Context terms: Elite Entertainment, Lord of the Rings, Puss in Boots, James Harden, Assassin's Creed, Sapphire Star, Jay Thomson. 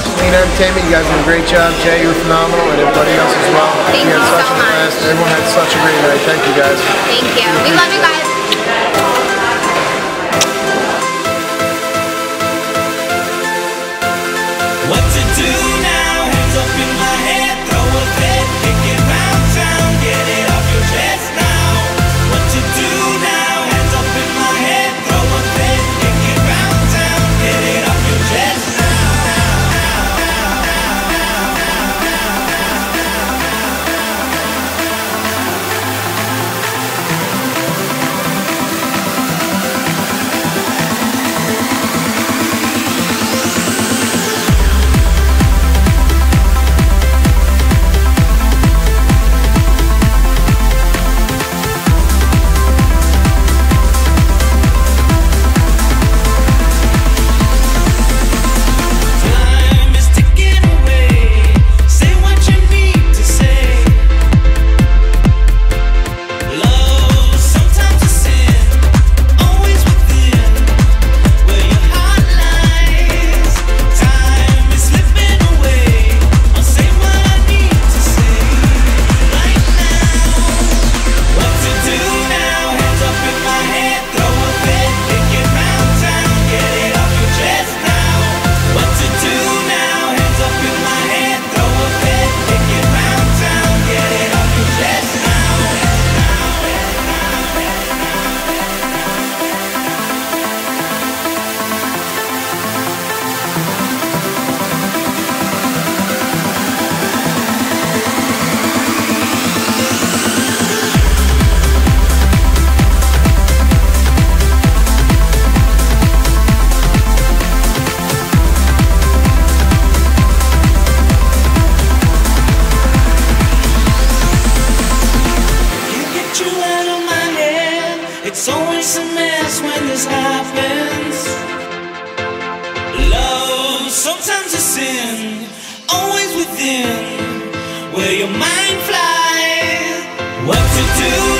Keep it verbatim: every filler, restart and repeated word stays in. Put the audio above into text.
Elite Entertainment, you guys did a great job. Jay, you were phenomenal, and everybody else as well. Thank you so much. Everyone had such a great night. Thank you, guys. Thank you. We love you guys. What to do now? Hands up in my head, throw a bed, kick it round town, get it off your chest now. What to do now? Hands up in my head, throw a bed, kick it round town, get it off your chest now. It's always a mess when this happens. Love, sometimes a sin, always within, where your mind flies. What to do?